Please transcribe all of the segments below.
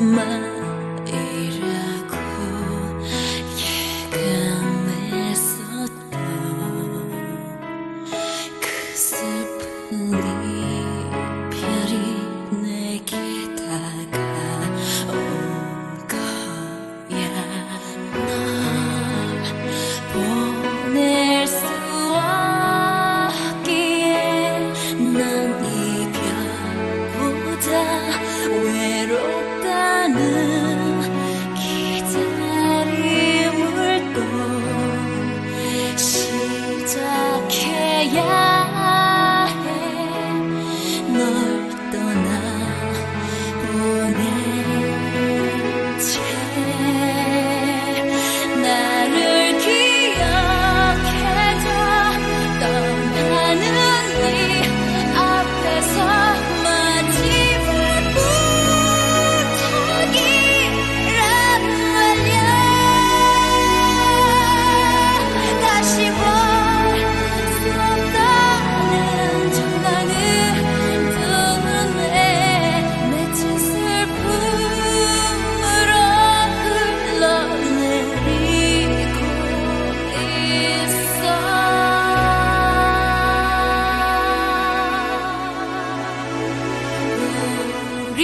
마지막이라고 예감했었던 그 슬픈 이별이 내게 다가온 거야. 널 보낼 수 없기에 난 이별보다 외롭다는 기다림을 또 시작해야 해. 널 떠나보낸 채 나를 기억해줘. 떠나는 네 앞에서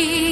우리